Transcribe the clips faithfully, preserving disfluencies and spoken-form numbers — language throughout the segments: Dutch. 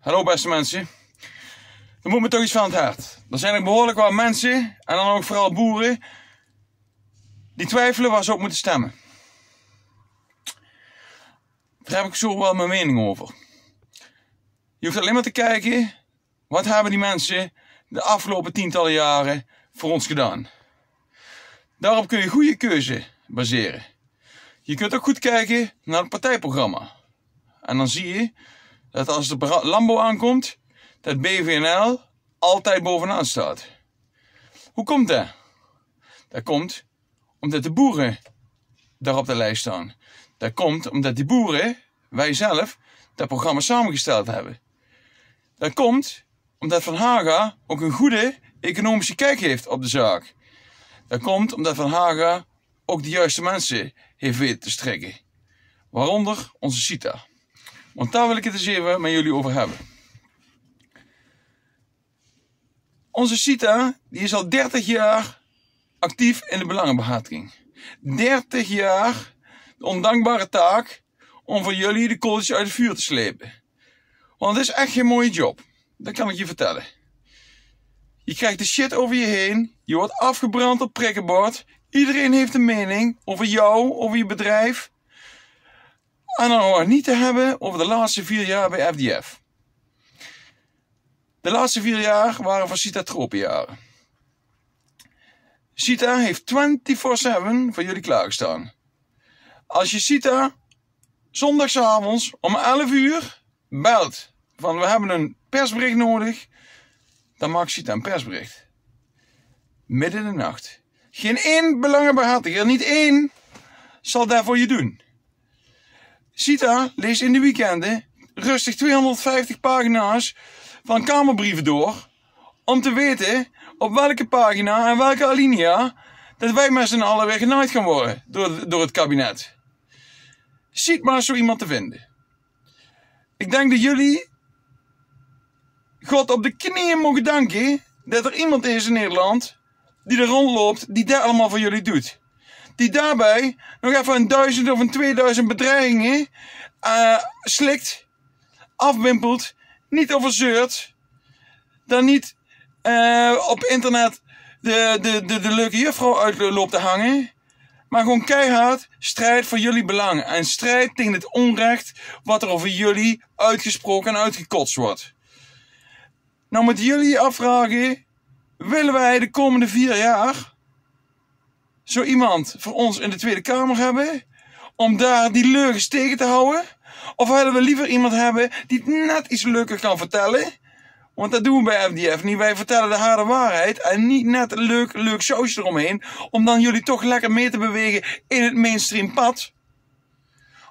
Hallo beste mensen, er moet me toch iets van het hart. Er zijn er behoorlijk wat mensen, en dan ook vooral boeren, die twijfelen waar ze op moeten stemmen. Daar heb ik zo wel mijn mening over. Je hoeft alleen maar te kijken, wat hebben die mensen de afgelopen tientallen jaren voor ons gedaan. Daarop kun je een goede keuze baseren. Je kunt ook goed kijken naar het partijprogramma. En dan zie je dat als de landbouw aankomt, dat B V N L altijd bovenaan staat. Hoe komt dat? Dat komt omdat de boeren daar op de lijst staan. Dat komt omdat die boeren, wij zelf, dat programma samengesteld hebben. Dat komt omdat Van Haga ook een goede economische kijk heeft op de zaak. Dat komt omdat Van Haga ook de juiste mensen heeft weten te strikken. Waaronder onze Sieta. Want daar wil ik het eens even met jullie over hebben. Onze Sieta die is al dertig jaar actief in de belangenbehartiging. dertig jaar de ondankbare taak om voor jullie de kooltjes uit het vuur te slepen. Want het is echt geen mooie job. Dat kan ik je vertellen. Je krijgt de shit over je heen. Je wordt afgebrand op prikkenbord. Iedereen heeft een mening over jou, over je bedrijf. En dan hoor niet te hebben over de laatste vier jaar bij F D F. De laatste vier jaar waren voor Sieta tropenjaren. Sieta heeft vierentwintig zeven voor jullie klaargestaan. Als je Sieta zondagsavonds om elf uur belt van we hebben een persbericht nodig, dan maakt Sieta een persbericht. Midden in de nacht. Geen één belangenbehartiger, niet één, zal dat voor je doen. Sieta leest in de weekenden rustig tweehonderdvijftig pagina's van kamerbrieven door, om te weten op welke pagina en welke alinea dat wij met z'n allen weer genaaid gaan worden door, door het kabinet. Ziet maar zo iemand te vinden. Ik denk dat jullie God op de knieën mogen danken dat er iemand is in Nederland die er rondloopt, die dat allemaal voor jullie doet. Die daarbij nog even een duizend of een tweeduizend bedreigingen uh, slikt, afwimpelt, niet over zeurt, dan niet uh, op internet de, de, de, de leuke juffrouw uit loopt te hangen, maar gewoon keihard strijdt voor jullie belangen en strijdt tegen het onrecht wat er over jullie uitgesproken en uitgekotst wordt. Nou moeten jullie afvragen, willen wij de komende vier jaar zo iemand voor ons in de Tweede Kamer hebben, om daar die leugens tegen te houden? Of willen we liever iemand hebben die het net iets leuker kan vertellen? Want dat doen we bij F D F niet. Wij vertellen de harde waarheid en niet net een leuk, leuk sausje eromheen, om dan jullie toch lekker mee te bewegen in het mainstream pad.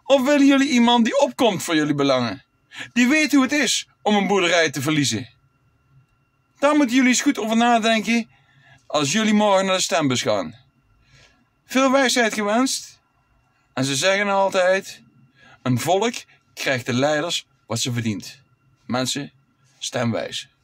Of willen jullie iemand die opkomt voor jullie belangen? Die weet hoe het is om een boerderij te verliezen. Daar moeten jullie eens goed over nadenken als jullie morgen naar de stembus gaan. Veel wijsheid gewenst. En ze zeggen altijd, een volk krijgt de leiders wat ze verdient. Mensen, stem wijs.